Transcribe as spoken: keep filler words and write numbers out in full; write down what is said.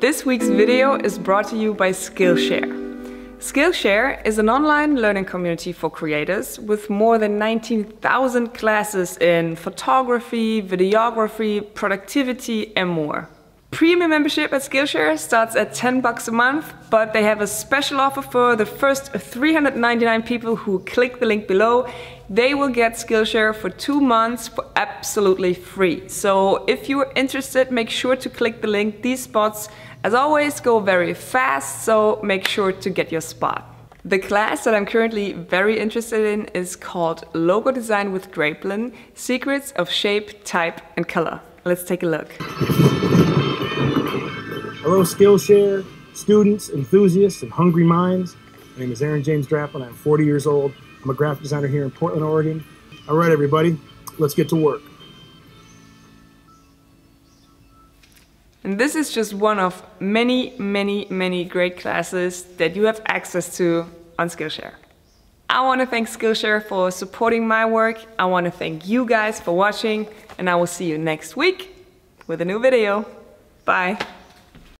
This week's video is brought to you by Skillshare. Skillshare is an online learning community for creators with more than nineteen thousand classes in photography, videography, productivity and more. Premium membership at Skillshare starts at ten bucks a month, but they have a special offer for the first three hundred ninety-nine people who click the link below. They will get Skillshare for two months for absolutely free. So if you're interested, make sure to click the link. These spots, as always, go very fast, so make sure to get your spot. The class that I'm currently very interested in is called Logo Design with Draplin: Secrets of Shape, Type and Color. Let's take a look. Hello Skillshare students, enthusiasts, and hungry minds. My name is Aaron James Draplin. I'm forty years old. I'm a graphic designer here in Portland, Oregon. All right, everybody, let's get to work. And this is just one of many, many, many great classes that you have access to on Skillshare. I want to thank Skillshare for supporting my work. I want to thank you guys for watching, and I will see you next week with a new video. Bye.